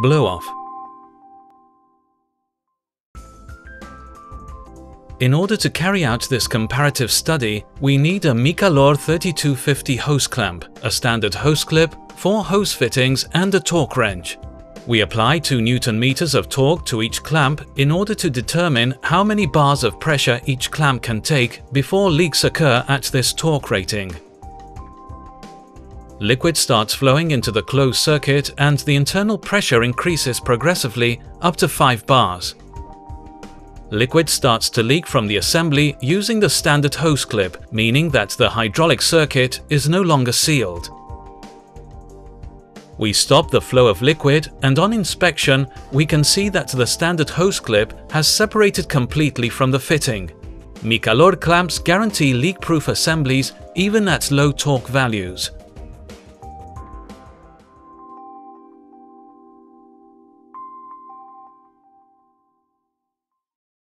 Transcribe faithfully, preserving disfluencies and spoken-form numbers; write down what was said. Blow-off. In order to carry out this comparative study, we need a Mikalor thirty-two fifty hose clamp, a standard hose clip, four hose fittings and a torque wrench. We apply two newton meters of torque to each clamp in order to determine how many bars of pressure each clamp can take before leaks occur at this torque rating. Liquid starts flowing into the closed circuit and the internal pressure increases progressively up to five bars. Liquid starts to leak from the assembly using the standard hose clip, meaning that the hydraulic circuit is no longer sealed. We stop the flow of liquid and on inspection, we can see that the standard hose clip has separated completely from the fitting. Mikalor clamps guarantee leak-proof assemblies even at low torque values.